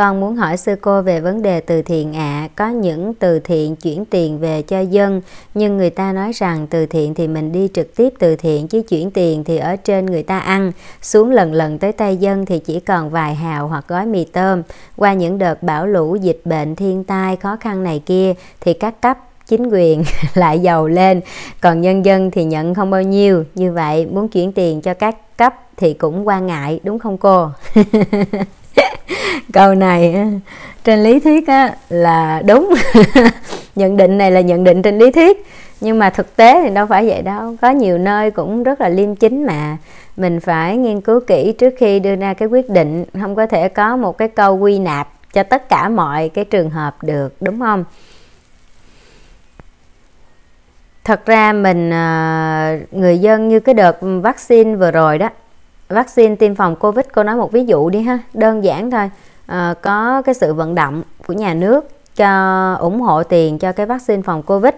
Con muốn hỏi sư cô về vấn đề từ thiện ạ. Có những từ thiện chuyển tiền về cho dân, nhưng người ta nói rằng từ thiện thì mình đi trực tiếp từ thiện, chứ chuyển tiền thì ở trên người ta ăn, xuống lần tới tay dân thì chỉ còn vài hào hoặc gói mì tôm. Qua những đợt bão lũ, dịch bệnh, thiên tai, khó khăn này kia thì các cấp chính quyền lại giàu lên, còn nhân dân thì nhận không bao nhiêu. Như vậy muốn chuyển tiền cho các cấp thì cũng quan ngại, đúng không cô? Câu này trên lý thuyết là đúng. Nhận định này là nhận định trên lý thuyết, nhưng mà thực tế thì đâu phải vậy đâu. Có nhiều nơi cũng rất là liêm chính mà. Mình phải nghiên cứu kỹ trước khi đưa ra cái quyết định. Không có thể có một cái câu quy nạp cho tất cả mọi cái trường hợp được, đúng không? Thật ra mình, người dân như cái đợt vaccine vừa rồi đó, vaccine tiêm phòng Covid, cô nói một ví dụ đi ha, đơn giản thôi. Có cái sự vận động của nhà nước cho ủng hộ tiền cho cái vaccine phòng Covid,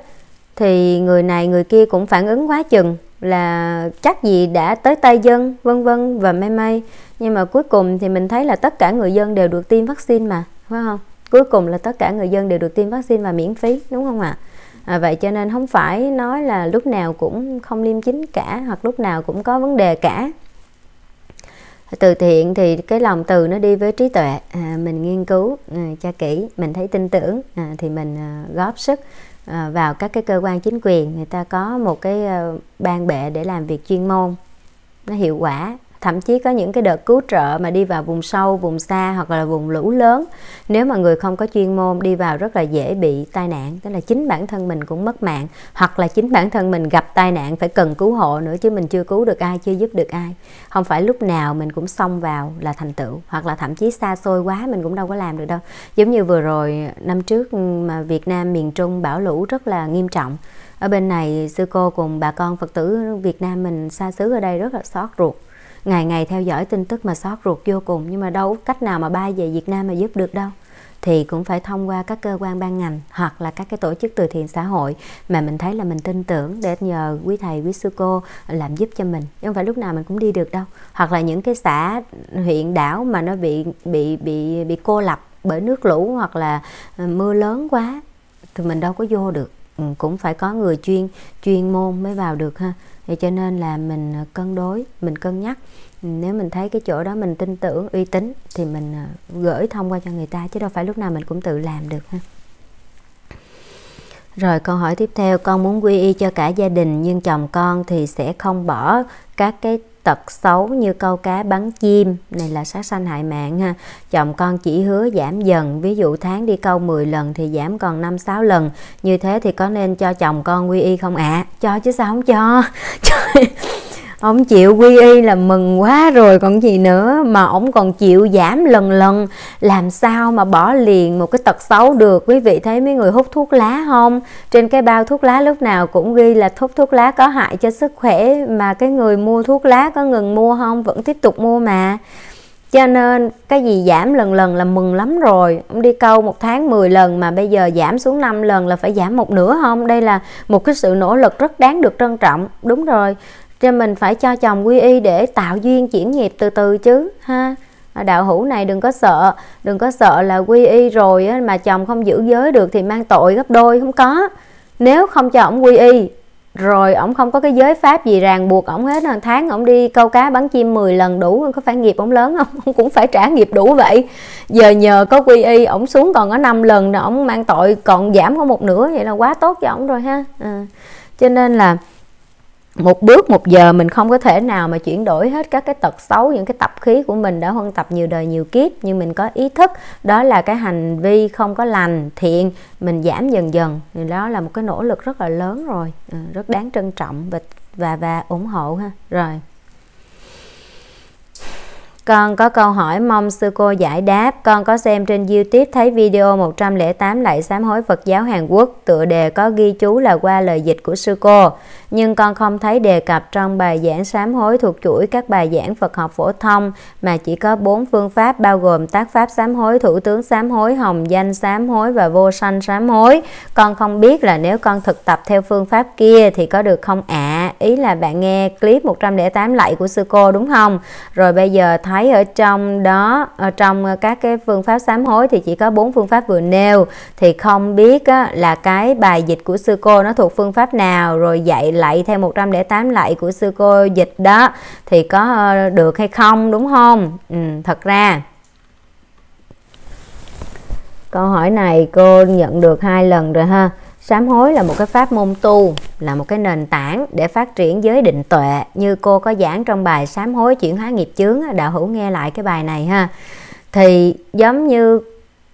thì người này người kia cũng phản ứng quá chừng là chắc gì đã tới tay dân, vân vân và mây mây. Nhưng mà cuối cùng thì mình thấy là tất cả người dân đều được tiêm vaccine mà, phải không? Cuối cùng là tất cả người dân đều được tiêm vaccine và miễn phí, đúng không ạ? Vậy cho nên không phải nói là lúc nào cũng không liêm chính cả, hoặc lúc nào cũng có vấn đề cả. Từ thiện thì cái lòng từ nó đi với trí tuệ, mình nghiên cứu cho kỹ, mình thấy tin tưởng thì mình góp sức vào các cái cơ quan chính quyền, người ta có một cái ban bệ để làm việc chuyên môn nó hiệu quả. Thậm chí có những cái đợt cứu trợ mà đi vào vùng sâu, vùng xa hoặc là vùng lũ lớn, nếu mà người không có chuyên môn đi vào rất là dễ bị tai nạn, tức là chính bản thân mình cũng mất mạng, hoặc là chính bản thân mình gặp tai nạn phải cần cứu hộ nữa, chứ mình chưa cứu được ai, chưa giúp được ai. Không phải lúc nào mình cũng xông vào là thành tựu, hoặc là thậm chí xa xôi quá mình cũng đâu có làm được đâu. Giống như vừa rồi, năm trước mà Việt Nam miền Trung bão lũ rất là nghiêm trọng, ở bên này sư cô cùng bà con Phật tử Việt Nam mình xa xứ ở đây rất là xót ruột, ngày ngày theo dõi tin tức mà xót ruột vô cùng. Nhưng mà đâu cách nào mà bay về Việt Nam mà giúp được đâu, thì cũng phải thông qua các cơ quan ban ngành hoặc là các cái tổ chức từ thiện xã hội mà mình thấy là mình tin tưởng, để nhờ quý thầy quý sư cô làm giúp cho mình, chứ không phải lúc nào mình cũng đi được đâu. Hoặc là những cái xã huyện đảo mà nó bị cô lập bởi nước lũ hoặc là mưa lớn quá thì mình đâu có vô được, cũng phải có người chuyên môn mới vào được ha. Thì cho nên là mình cân đối, mình cân nhắc, nếu mình thấy cái chỗ đó mình tin tưởng, uy tín thì mình gửi thông qua cho người ta, chứ đâu phải lúc nào mình cũng tự làm được ha. Rồi câu hỏi tiếp theo, con muốn quy y cho cả gia đình nhưng chồng con thì sẽ không bỏ các cái tật xấu như câu cá bắn chim, này là sát sanh hại mạng ha. Chồng con chỉ hứa giảm dần, ví dụ tháng đi câu 10 lần thì giảm còn 5-6 lần. Như thế thì có nên cho chồng con quy y không ạ? Cho chứ sao không cho. Ông chịu quy y là mừng quá rồi còn gì nữa, mà ông còn chịu giảm lần, làm sao mà bỏ liền một cái tật xấu được. Quý vị thấy mấy người hút thuốc lá không? Trên cái bao thuốc lá lúc nào cũng ghi là hút thuốc lá có hại cho sức khỏe, mà cái người mua thuốc lá có ngừng mua không? Vẫn tiếp tục mua mà. Cho nên cái gì giảm lần là mừng lắm rồi. Ông đi câu một tháng 10 lần mà bây giờ giảm xuống 5 lần là phải giảm một nửa không? Đây là một cái sự nỗ lực rất đáng được trân trọng. Đúng rồi, cho mình phải cho chồng quy y để tạo duyên chuyển nghiệp từ từ chứ ha. Đạo hữu này đừng có sợ là quy y rồi mà chồng không giữ giới được thì mang tội gấp đôi, không có. Nếu không cho ổng quy y rồi ổng không có cái giới pháp gì ràng buộc ổng hết, hàng tháng ổng đi câu cá bắn chim 10 lần đủ, có phải nghiệp ổng lớn không? Ổng cũng phải trả nghiệp đủ vậy. Giờ nhờ có quy y ổng xuống còn có 5 lần, ổng mang tội còn giảm có một nửa, vậy là quá tốt cho ổng rồi ha. Cho nên là một bước một giờ mình không có thể nào mà chuyển đổi hết các cái tật xấu, những cái tập khí của mình đã huân tập nhiều đời nhiều kiếp. Nhưng mình có ý thức đó là cái hành vi không có lành thiện, mình giảm dần thì đó là một cái nỗ lực rất là lớn rồi, rất đáng trân trọng và ủng hộ ha. Rồi, con có câu hỏi mong sư cô giải đáp. Con có xem trên YouTube thấy video 108 lạy sám hối Phật giáo Hàn Quốc, tựa đề có ghi chú là qua lời dịch của sư cô. nhưng con không thấy đề cập trong bài giảng sám hối thuộc chuỗi các bài giảng Phật học phổ thông, mà chỉ có 4 phương pháp bao gồm tác pháp sám hối, thủ tướng sám hối, hồng danh sám hối và vô sanh sám hối. Con không biết là nếu con thực tập theo phương pháp kia thì có được không ạ? Ý là bạn nghe clip 108 lạy của sư cô đúng không? Rồi bây giờ thấy ở trong đó, ở trong các cái phương pháp sám hối thì chỉ có 4 phương pháp vừa nêu, thì không biết là cái bài dịch của sư cô nó thuộc phương pháp nào, rồi dạy lạy theo 108 lạy của sư cô dịch đó thì có được hay không, đúng không? Thật ra câu hỏi này cô nhận được 2 lần rồi ha. Sám hối là một cái pháp môn tu, là một cái nền tảng để phát triển giới định tuệ, như cô có giảng trong bài sám hối chuyển hóa nghiệp chướng. Đạo hữu nghe lại cái bài này ha. Thì giống như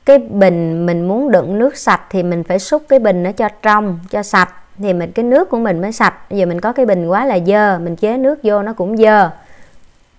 cái bình mình muốn đựng nước sạch thì mình phải xúc cái bình nó cho trong, cho sạch thì mình cái nước của mình mới sạch. Giờ mình có cái bình quá là dơ, mình chế nước vô nó cũng dơ.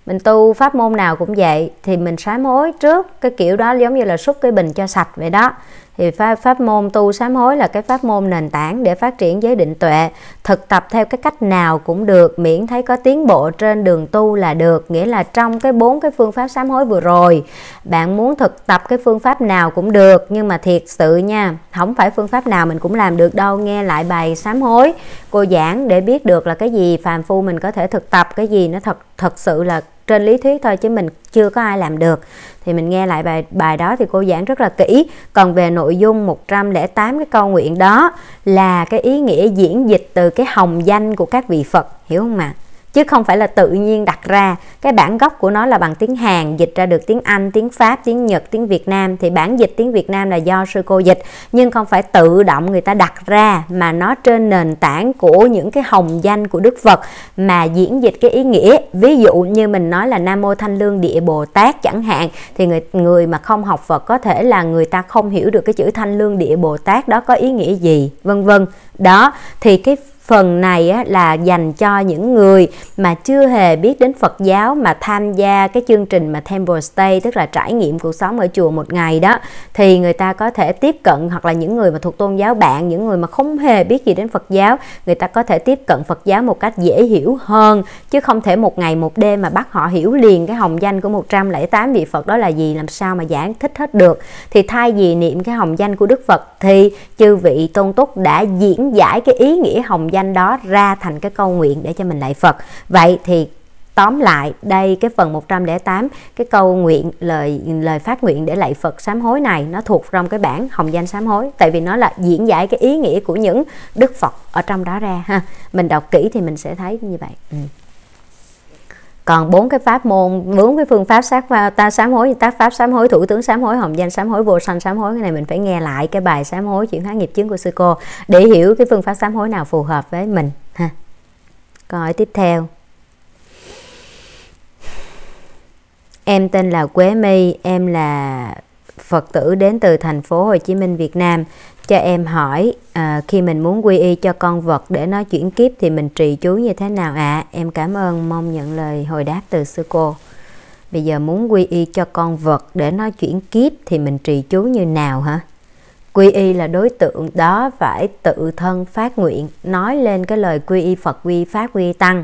Mình tu pháp môn nào cũng vậy, thì mình sám hối trước cái kiểu đó, giống như là xúc cái bình cho sạch vậy đó. Thì pháp môn tu sám hối là cái pháp môn nền tảng để phát triển giới định tuệ. Thực tập theo cái cách nào cũng được, miễn thấy có tiến bộ trên đường tu là được. Nghĩa là trong cái 4 cái phương pháp sám hối vừa rồi, bạn muốn thực tập cái phương pháp nào cũng được. Nhưng mà thiệt sự nha, không phải phương pháp nào mình cũng làm được đâu. Nghe lại bài sám hối cô giảng để biết được là cái gì phàm phu mình có thể thực tập, cái gì nó thật sự là trên lý thuyết thôi, chứ mình chưa có ai làm được. Thì mình nghe lại bài đó thì cô giảng rất là kỹ. Còn về nội dung 108 cái câu nguyện đó là cái ý nghĩa diễn dịch từ cái hồng danh của các vị Phật, hiểu không ạ? Chứ không phải là tự nhiên đặt ra. Cái bản gốc của nó là bằng tiếng Hàn, dịch ra được tiếng Anh, tiếng Pháp, tiếng Nhật, tiếng Việt Nam. Thì bản dịch tiếng Việt Nam là do sư cô dịch, nhưng không phải tự động người ta đặt ra, mà nó trên nền tảng của những cái hồng danh của Đức Phật mà diễn dịch cái ý nghĩa. Ví dụ như mình nói là Nam Mô Thanh Lương Địa Bồ Tát chẳng hạn, thì người mà không học Phật có thể là người ta không hiểu được cái chữ Thanh Lương Địa Bồ Tát đó có ý nghĩa gì, vân vân. Đó, thì cái phần này là dành cho những người mà chưa hề biết đến Phật giáo mà tham gia cái chương trình mà Temple Stay, tức là trải nghiệm cuộc sống ở chùa một ngày đó, thì người ta có thể tiếp cận, hoặc là những người mà thuộc tôn giáo bạn, những người mà không hề biết gì đến Phật giáo, người ta có thể tiếp cận Phật giáo một cách dễ hiểu hơn. Chứ không thể một ngày một đêm mà bắt họ hiểu liền cái hồng danh của 108 vị Phật đó là gì, làm sao mà giải thích hết được. Thì thay vì niệm cái hồng danh của Đức Phật thì chư vị tôn túc đã diễn giải cái ý nghĩa hồng danh đó ra thành cái câu nguyện để cho mình lạy Phật. Vậy thì tóm lại đây, cái phần 108 cái câu nguyện, lời phát nguyện để lạy Phật sám hối này nó thuộc trong cái bản hồng danh sám hối, tại vì nó là diễn giải cái ý nghĩa của những Đức Phật ở trong đó ra ha. Mình đọc kỹ thì mình sẽ thấy như vậy. Còn 4 cái phương pháp sám hối, tác pháp sám hối, thủ tướng sám hối, hồng danh sám hối, vô sanh sám hối, cái này mình phải nghe lại cái bài sám hối chuyển hóa nghiệp chướng của sư cô để hiểu cái phương pháp sám hối nào phù hợp với mình ha. Câu hỏi tiếp theo. Em tên là Quế My, em là Phật tử đến từ thành phố Hồ Chí Minh, Việt Nam. Cho em hỏi khi mình muốn quy y cho con vật để nó chuyển kiếp thì mình trì chú như thế nào ạ? Em cảm ơn, mong nhận lời hồi đáp từ sư cô. Bây giờ muốn quy y cho con vật để nó chuyển kiếp thì mình trì chú như nào hả? Quy y là đối tượng đó phải tự thân phát nguyện, nói lên cái lời quy y Phật, quy y Pháp, quy y Tăng,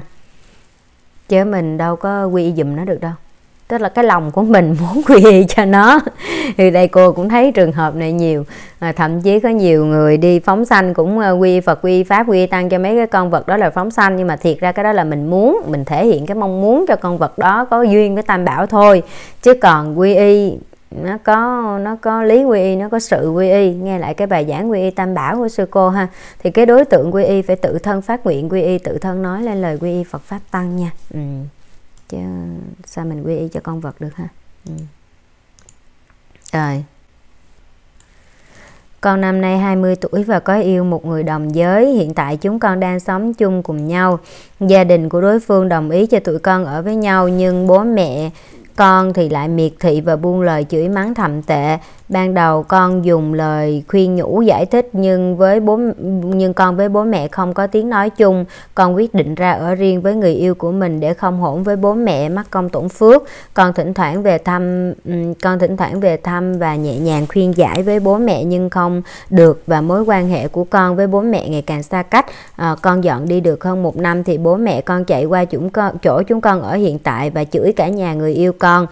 chứ mình đâu có quy y dùm nó được đâu. Tức là cái lòng của mình muốn quy y cho nó. Thì đây cô cũng thấy trường hợp này nhiều. Thậm chí có nhiều người đi phóng sanh cũng quy Phật, quy Pháp, quy Tăng cho mấy cái con vật đó là phóng sanh. Nhưng mà thiệt ra cái đó là mình muốn, mình thể hiện cái mong muốn cho con vật đó có duyên với Tam Bảo thôi. Chứ còn quy y, nó có lý quy y, nó có sự quy y. Nghe lại cái bài giảng quy y Tam Bảo của sư cô ha. Thì cái đối tượng quy y phải tự thân phát nguyện quy y, tự thân nói lên lời quy y Phật, Pháp, Tăng nha. Chứ sao mình quy y cho con vật được ha. Rồi. Con năm nay 20 tuổi và có yêu một người đồng giới. Hiện tại chúng con đang sống chung cùng nhau. Gia đình của đối phương đồng ý cho tụi con ở với nhau, nhưng bố mẹ con thì lại miệt thị và buông lời chửi mắng thậm tệ. Ban đầu con dùng lời khuyên nhủ giải thích, nhưng con với bố mẹ không có tiếng nói chung. Con quyết định ra ở riêng với người yêu của mình để không hỗn với bố mẹ, mắc công tổn phước. Con thỉnh thoảng về thăm và nhẹ nhàng khuyên giải với bố mẹ nhưng không được, và mối quan hệ của con với bố mẹ ngày càng xa cách. Con dọn đi được hơn một năm thì bố mẹ con chạy qua chỗ chúng con ở hiện tại và chửi cả nhà người yêu con.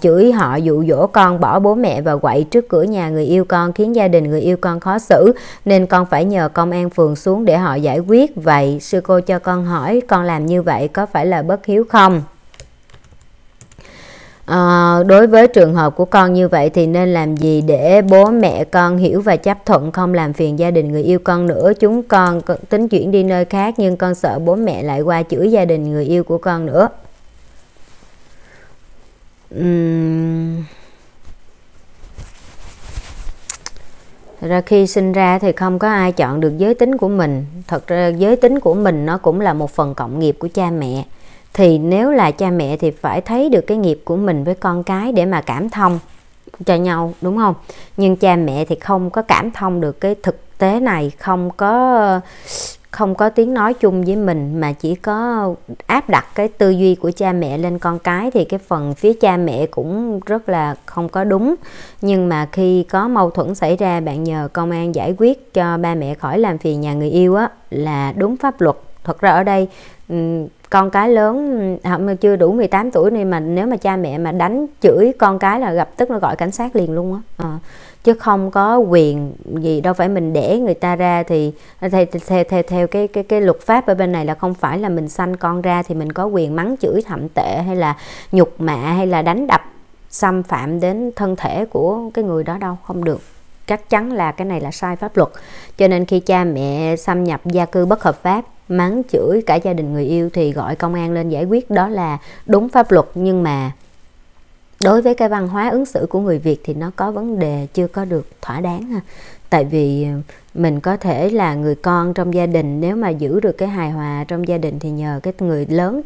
Chửi họ dụ dỗ con bỏ bố mẹ và quậy trước cửa nhà người yêu con, khiến gia đình người yêu con khó xử, nên con phải nhờ công an phường xuống để họ giải quyết. Vậy sư cô cho con hỏi, con làm như vậy có phải là bất hiếu không? Đối với trường hợp của con như vậy thì nên làm gì để bố mẹ con hiểu và chấp thuận, không làm phiền gia đình người yêu con nữa? Chúng con tính chuyển đi nơi khác nhưng con sợ bố mẹ lại qua chửi gia đình người yêu của con nữa. Thật ra khi sinh ra thì không có ai chọn được giới tính của mình. Thật ra giới tính của mình nó cũng là một phần cộng nghiệp của cha mẹ. Thì nếu là cha mẹ thì phải thấy được cái nghiệp của mình với con cái để mà cảm thông cho nhau, đúng không? Nhưng cha mẹ thì không có cảm thông được cái thực tế này, không có tiếng nói chung với mình, mà chỉ có áp đặt cái tư duy của cha mẹ lên con cái, thì cái phần phía cha mẹ cũng rất là không có đúng. Nhưng mà khi có mâu thuẫn xảy ra, bạn nhờ công an giải quyết cho ba mẹ khỏi làm phiền nhà người yêu á, là đúng pháp luật. Thật ra ở đây con cái lớn chưa đủ 18 tuổi nên mà nếu mà cha mẹ mà đánh chửi con cái là lập tức nó gọi cảnh sát liền luôn á. Chứ không có quyền gì, đâu phải mình đẻ người ta ra thì theo cái luật pháp ở bên này là không phải là mình sanh con ra thì mình có quyền mắng chửi thậm tệ hay là nhục mạ hay là đánh đập xâm phạm đến thân thể của cái người đó đâu, không được. Chắc chắn là cái này là sai pháp luật. Cho nên khi cha mẹ xâm nhập gia cư bất hợp pháp, mắng chửi cả gia đình người yêu thì gọi công an lên giải quyết, đó là đúng pháp luật. Nhưng mà đối với cái văn hóa ứng xử của người Việt thì nó có vấn đề chưa có được thỏa đáng ha. Tại vì mình có thể là người con trong gia đình, nếu mà giữ được cái hài hòa trong gia đình thì nhờ cái người lớn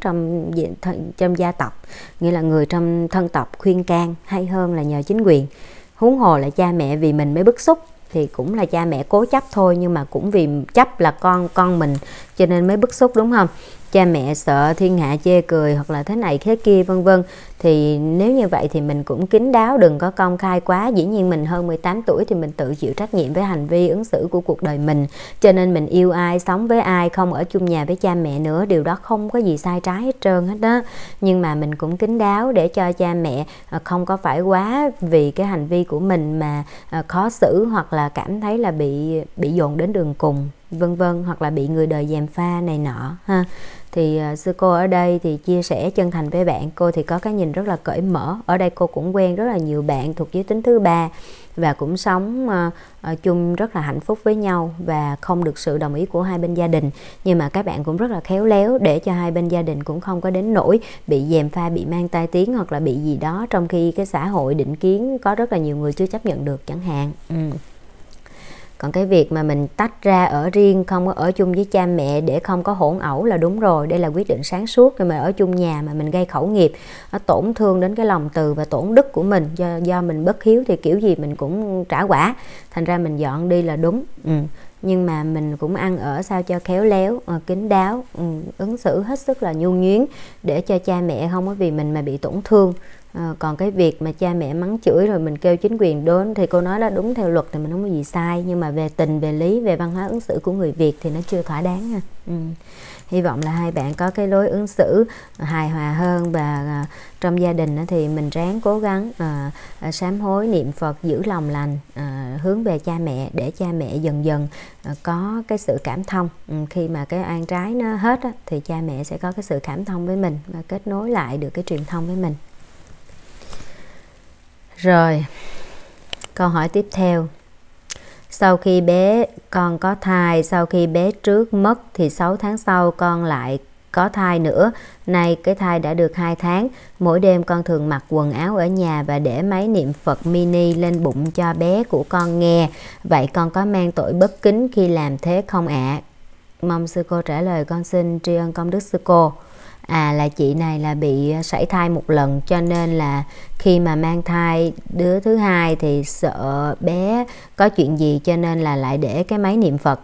trong gia tộc, nghĩa là người trong thân tộc khuyên can hay hơn là nhờ chính quyền. Huống hồ là cha mẹ, vì mình mới bức xúc thì cũng là cha mẹ cố chấp thôi, nhưng mà cũng vì chấp là con mình cho nên mới bức xúc, đúng không? Cha mẹ sợ thiên hạ chê cười hoặc là thế này thế kia vân vân, thì nếu như vậy thì mình cũng kín đáo, đừng có công khai quá. Dĩ nhiên mình hơn 18 tuổi thì mình tự chịu trách nhiệm với hành vi ứng xử của cuộc đời mình, cho nên mình yêu ai, sống với ai, không ở chung nhà với cha mẹ nữa, điều đó không có gì sai trái hết trơn hết đó. Nhưng mà mình cũng kín đáo để cho cha mẹ không có phải quá vì cái hành vi của mình mà khó xử, hoặc là cảm thấy là bị dồn đến đường cùng vân vân, hoặc là bị người đời gièm pha này nọ ha. Thì sư cô ở đây thì chia sẻ chân thành với bạn, cô thì có cái nhìn rất là cởi mở. Ở đây cô cũng quen rất là nhiều bạn thuộc giới tính thứ ba và cũng sống chung rất là hạnh phúc với nhau và không được sự đồng ý của hai bên gia đình. Nhưng mà các bạn cũng rất là khéo léo để cho hai bên gia đình cũng không có đến nỗi bị gièm pha, bị mang tai tiếng hoặc là bị gì đó, trong khi cái xã hội định kiến có rất là nhiều người chưa chấp nhận được chẳng hạn. Còn cái việc mà mình tách ra ở riêng, không có ở chung với cha mẹ để không có hỗn ẩu là đúng rồi. Đây là quyết định sáng suốt. Rồi mà ở chung nhà mà mình gây khẩu nghiệp, nó tổn thương đến cái lòng từ và tổn đức của mình. Do mình bất hiếu thì kiểu gì mình cũng trả quả. Thành ra mình dọn đi là đúng. Nhưng mà mình cũng ăn ở sao cho khéo léo, kín đáo, ứng xử hết sức là nhu nhuyến để cho cha mẹ không có vì mình mà bị tổn thương. Còn cái việc mà cha mẹ mắng chửi rồi mình kêu chính quyền đến thì cô nói là đúng theo luật thì mình không có gì sai, nhưng mà về tình, về lý, về văn hóa ứng xử của người Việt thì nó chưa thỏa đáng ha. Hy vọng là hai bạn có cái lối ứng xử hài hòa hơn, và trong gia đình thì mình ráng cố gắng sám hối niệm Phật, giữ lòng lành, hướng về cha mẹ để cha mẹ dần dần có cái sự cảm thông. Khi mà cái oan trái nó hết thì cha mẹ sẽ có cái sự cảm thông với mình và kết nối lại được cái truyền thông với mình. Rồi, câu hỏi tiếp theo. Sau khi bé con có thai, sau khi bé trước mất thì 6 tháng sau con lại có thai nữa. Nay cái thai đã được 2 tháng. Mỗi đêm con thường mặc quần áo ở nhà và để máy niệm Phật mini lên bụng cho bé của con nghe. Vậy con có mang tội bất kính khi làm thế không ạ? Mong sư cô trả lời. Con xin tri ân công đức sư cô. là chị này là bị sảy thai một lần, cho nên là khi mà mang thai đứa thứ hai thì sợ bé có chuyện gì, cho nên là lại để cái máy niệm Phật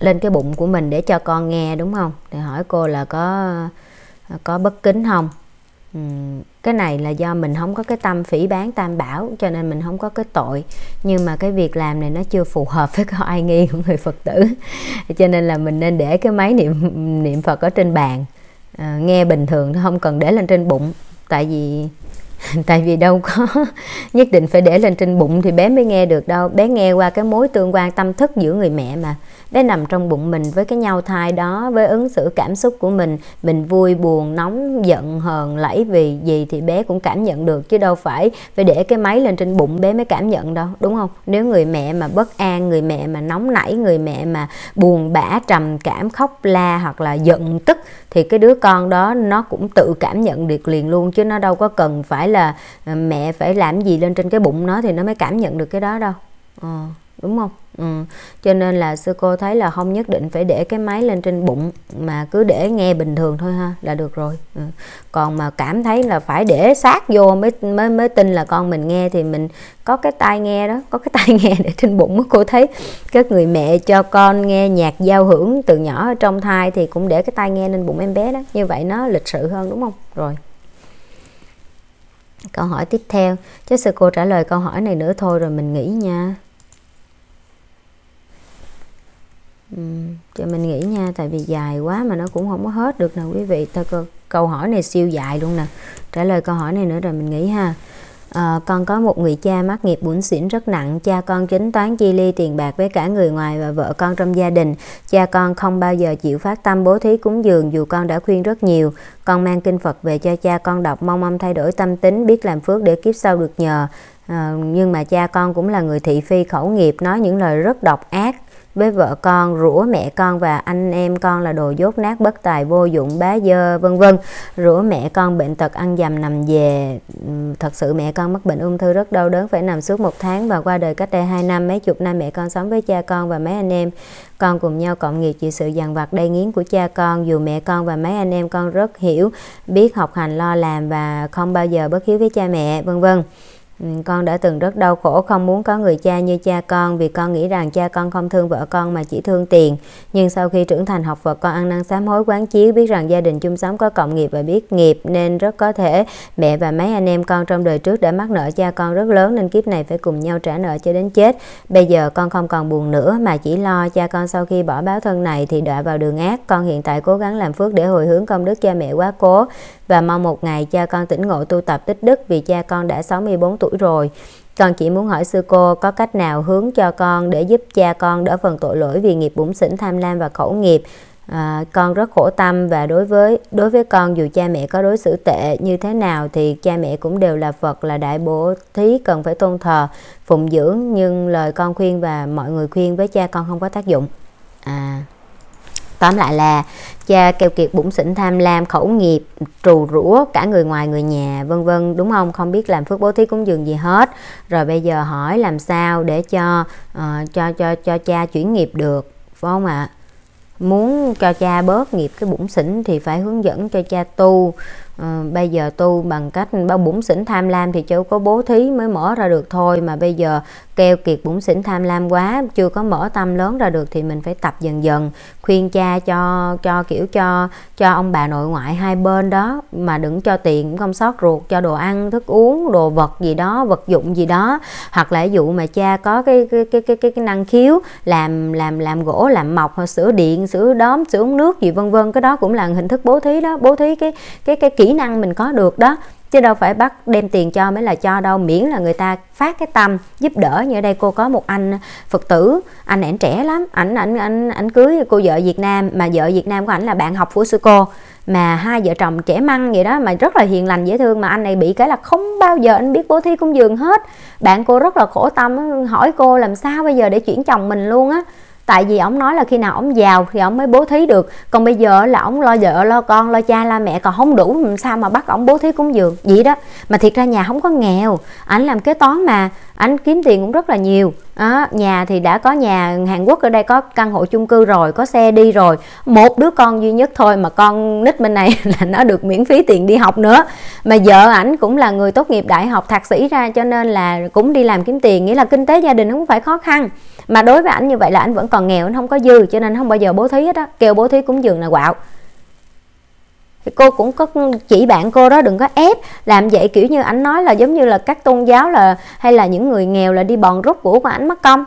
lên cái bụng của mình để cho con nghe, đúng không? Thì hỏi cô là có bất kính không? Cái này là do mình không có cái tâm phỉ báng Tam Bảo, cho nên mình không có cái tội, nhưng mà cái việc làm này nó chưa phù hợp với cái oai nghi của người Phật tử, cho nên là mình nên để cái máy niệm Phật ở trên bàn, nghe bình thường, không cần để lên trên bụng, tại vì đâu có nhất định phải để lên trên bụng thì bé mới nghe được đâu. Bé nghe qua cái mối tương quan tâm thức giữa người mẹ mà. Bé nằm trong bụng mình với cái nhau thai đó, với ứng xử cảm xúc của mình vui, buồn, nóng, giận, hờn, lẫy vì gì thì bé cũng cảm nhận được, chứ đâu phải để cái máy lên trên bụng bé mới cảm nhận đâu, đúng không? Nếu người mẹ mà bất an, người mẹ mà nóng nảy, người mẹ mà buồn bã, trầm cảm, khóc la hoặc là giận tức thì cái đứa con đó nó cũng tự cảm nhận được liền luôn, chứ nó đâu có cần phải là mẹ phải làm gì lên trên cái bụng nó thì nó mới cảm nhận được cái đó đâu. Đúng không? Cho nên là sư cô thấy là không nhất định phải để cái máy lên trên bụng, mà cứ để nghe bình thường thôi ha, là được rồi. Còn mà cảm thấy là phải để sát vô mới tin là con mình nghe thì mình có cái tai nghe đó, có cái tai nghe để trên bụng. Cô thấy các người mẹ cho con nghe nhạc giao hưởng từ nhỏ ở trong thai thì cũng để cái tai nghe lên bụng em bé đó, như vậy nó lịch sự hơn, đúng không? Rồi. Câu hỏi tiếp theo, chứ sư cô trả lời câu hỏi này nữa thôi rồi mình nghỉ nha. Cho mình nghĩ nha, tại vì dài quá mà nó cũng không có hết được nè quý vị. Câu hỏi này siêu dài luôn nè. Trả lời câu hỏi này nữa rồi mình nghĩ ha. Con có một người cha mắc nghiệp bủn xỉn rất nặng. Cha con tính toán chi ly tiền bạc với cả người ngoài và vợ con trong gia đình. Cha con không bao giờ chịu phát tâm bố thí cúng dường dù con đã khuyên rất nhiều. Con mang kinh Phật về cho cha con đọc, mong ông thay đổi tâm tính, biết làm phước để kiếp sau được nhờ. Nhưng mà cha con cũng là người thị phi khẩu nghiệp, nói những lời rất độc ác với vợ con, rủa mẹ con và anh em con là đồ dốt nát, bất tài, vô dụng, bá dơ, vân vân. Rủa mẹ con bệnh tật, ăn dầm nằm về. Thật sự mẹ con mắc bệnh ung thư rất đau đớn, phải nằm suốt 1 tháng và qua đời cách đây 2 năm. Mấy chục năm mẹ con sống với cha con và mấy anh em con cùng nhau cộng nghiệp, chịu sự dằn vặt đay nghiến của cha con. Dù mẹ con và mấy anh em con rất hiểu, biết học hành, lo làm và không bao giờ bất hiếu với cha mẹ, vân vân. Con đã từng rất đau khổ, không muốn có người cha như cha con vì con nghĩ rằng cha con không thương vợ con mà chỉ thương tiền. Nhưng sau khi trưởng thành học Phật, con ăn năn sám hối quán chiếu, biết rằng gia đình chung sống có cộng nghiệp và biết nghiệp, nên rất có thể mẹ và mấy anh em con trong đời trước đã mắc nợ cha con rất lớn, nên kiếp này phải cùng nhau trả nợ cho đến chết. Bây giờ con không còn buồn nữa mà chỉ lo cha con sau khi bỏ báo thân này thì đọa vào đường ác. Con hiện tại cố gắng làm phước để hồi hướng công đức cha mẹ quá cố và mong một ngày cha con tỉnh ngộ tu tập tích đức, vì cha con đã 64 tuổi rồi. Con chỉ muốn hỏi sư cô có cách nào hướng cho con để giúp cha con đỡ phần tội lỗi vì nghiệp bủn xỉn, tham lam và khẩu nghiệp. Con rất khổ tâm và đối với con, dù cha mẹ có đối xử tệ như thế nào thì cha mẹ cũng đều là Phật, là đại bố thí, cần phải tôn thờ, phụng dưỡng, nhưng lời con khuyên và mọi người khuyên với cha con không có tác dụng. Tóm lại là cha keo kiệt, bủn xỉn, tham lam, khẩu nghiệp, trù rủa cả người ngoài người nhà, vân vân, đúng không? Không biết làm phước bố thí cúng dường gì hết. Rồi bây giờ hỏi làm sao để cho cha chuyển nghiệp được, phải không ạ? Muốn cho cha bớt nghiệp cái bủn xỉn thì phải hướng dẫn cho cha tu. Bây giờ tu bằng cách bao bủn xỉn tham lam thì cháu có bố thí mới mở ra được thôi, mà bây giờ keo kiệt bủn xỉn tham lam quá, chưa có mở tâm lớn ra được thì mình phải tập dần dần. Khuyên cha cho ông bà nội ngoại hai bên đó, mà đừng cho tiền cũng không sót ruột, cho đồ ăn, thức uống, đồ vật gì đó, vật dụng gì đó, hoặc là ví dụ mà cha có cái năng khiếu làm gỗ, làm mộc, hoặc sửa điện, sửa đóm, sửa uống nước gì vân vân, cái đó cũng là hình thức bố thí đó, bố thí cái kỹ năng mình có được đó, chứ đâu phải bắt đem tiền cho mới là cho đâu, miễn là người ta phát cái tâm giúp đỡ. Như ở đây cô có một anh Phật tử, ảnh trẻ lắm, ảnh cưới cô vợ Việt Nam, mà vợ Việt Nam của ảnh là bạn học của sư cô, mà hai vợ chồng trẻ măng vậy đó, mà rất là hiền lành dễ thương, mà anh này bị cái là không bao giờ anh biết bố thí cúng dường hết. Bạn cô rất là khổ tâm, hỏi cô làm sao bây giờ để chuyển chồng mình luôn á. Tại vì ổng nói là khi nào ổng giàu thì ổng mới bố thí được, còn bây giờ là ổng lo vợ, lo con, lo cha, lo mẹ còn không đủ, làm sao mà bắt ổng bố thí cúng dường vậy đó. Mà thiệt ra nhà không có nghèo, ảnh làm kế toán mà ảnh kiếm tiền cũng rất là nhiều, À, nhà thì đã có nhà Hàn Quốc ở đây, có căn hộ chung cư rồi, có xe đi rồi, một đứa con duy nhất thôi mà con nít bên này là nó được miễn phí tiền đi học nữa. Mà vợ ảnh cũng là người tốt nghiệp đại học thạc sĩ ra, cho nên là cũng đi làm kiếm tiền, nghĩa là kinh tế gia đình không phải khó khăn. Mà đối với ảnh như vậy là ảnh vẫn còn nghèo, anh không có dư, cho nên không bao giờ bố thí hết á, kêu bố thí cúng dường là quạo. Cô cũng có chỉ bạn cô đó đừng có ép làm vậy, kiểu như ảnh nói là giống như là các tôn giáo là hay là những người nghèo là đi bòn rút của ảnh mất công.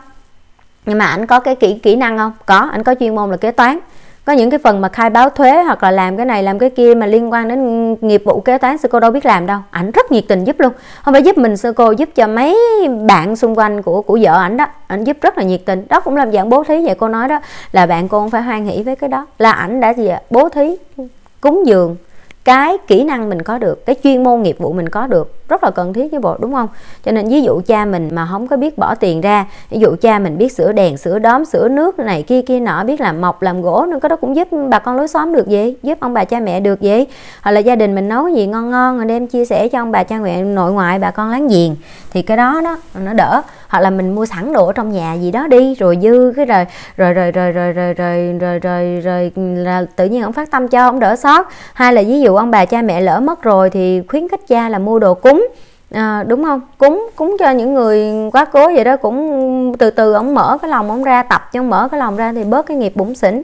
Nhưng mà ảnh có cái kỹ năng không? Có, ảnh có chuyên môn là kế toán. Có những cái phần mà khai báo thuế hoặc là làm cái này làm cái kia mà liên quan đến nghiệp vụ kế toán, sư cô đâu biết làm đâu. Ảnh rất nhiệt tình giúp luôn. Không phải giúp mình sư cô, giúp cho mấy bạn xung quanh của vợ ảnh đó. Ảnh giúp rất là nhiệt tình. Đó cũng làm dạng bố thí vậy. Cô nói đó là bạn cô không phải hoan hỷ với cái đó, là ảnh đã gì bố thí cúng dường cái kỹ năng mình có được, cái chuyên môn nghiệp vụ mình có được, rất là cần thiết với bộ, đúng không? Cho nên ví dụ cha mình mà không có biết bỏ tiền ra, ví dụ cha mình biết sửa đèn, sửa đóm, sửa nước này kia kia nọ, biết làm mộc, làm gỗ, nên cái đó cũng giúp bà con lối xóm được gì, giúp ông bà cha mẹ được gì, hoặc là gia đình mình nấu gì ngon ngon rồi đem chia sẻ cho ông bà cha mẹ nội ngoại, bà con láng giềng, thì cái đó nó đỡ. Hoặc là mình mua sẵn đồ ở trong nhà gì đó đi, rồi dư cái rồi tự nhiên ông phát tâm cho, ông đỡ sót. Hay là ví dụ ông bà cha mẹ lỡ mất rồi thì khuyến khích cha là mua đồ cúng, đúng không? Cúng cho những người quá cố vậy đó, cũng từ từ ông mở cái lòng ông ra, tập cho ông mở cái lòng ra thì bớt cái nghiệp bủn xỉn.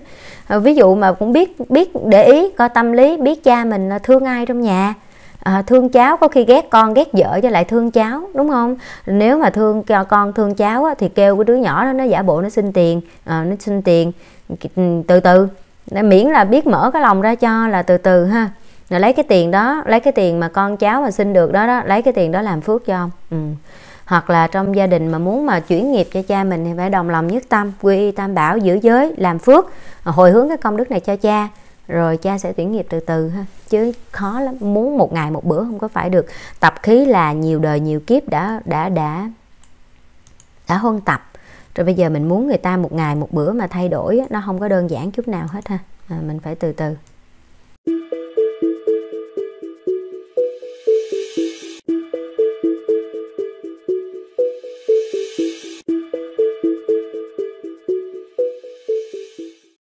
Ví dụ mà cũng biết để ý coi tâm lý, biết cha mình thương ai trong nhà. Thương cháu, có khi ghét con ghét vợ chứ lại thương cháu, đúng không? Nếu mà thương con thương cháu á, thì kêu cái đứa nhỏ đó nó giả bộ nó xin tiền, nó xin tiền từ từ, miễn là biết mở cái lòng ra cho là từ từ ha. Rồi lấy cái tiền đó, lấy cái tiền mà con cháu mà xin được đó đó, lấy cái tiền đó làm phước cho ông. Hoặc là trong gia đình mà muốn mà chuyển nghiệp cho cha mình thì phải đồng lòng nhất tâm, quy y tam bảo, giữ giới, làm phước, hồi hướng cái công đức này cho cha, rồi cha sẽ chuyển nghiệp từ từ ha. Chứ khó lắm, muốn một ngày một bữa không có phải được. Tập khí là nhiều đời nhiều kiếp đã huân tập rồi, bây giờ mình muốn người ta một ngày một bữa mà thay đổi nó không có đơn giản chút nào hết ha. Mình phải từ từ.